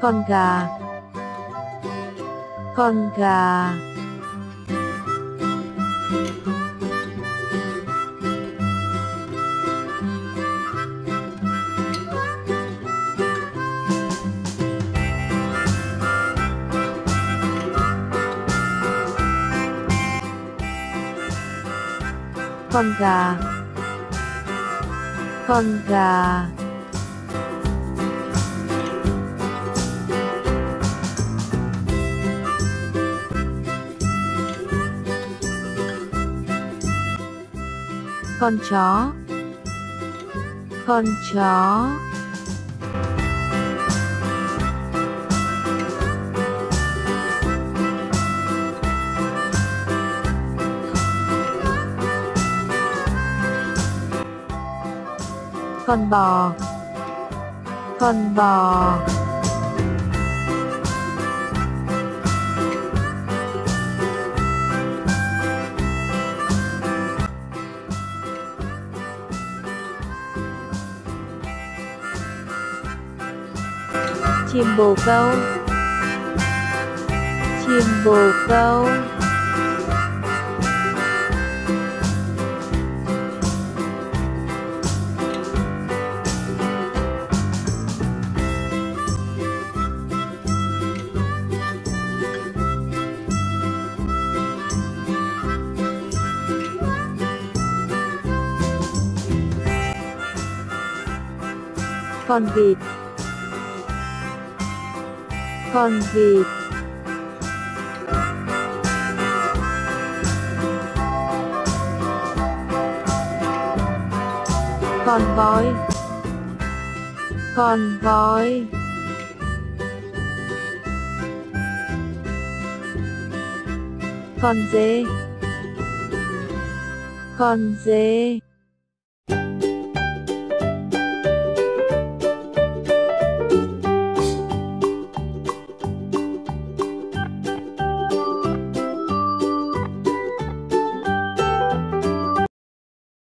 Con gà con gà con chó con bò chim bồ câu con vịt con voi con dê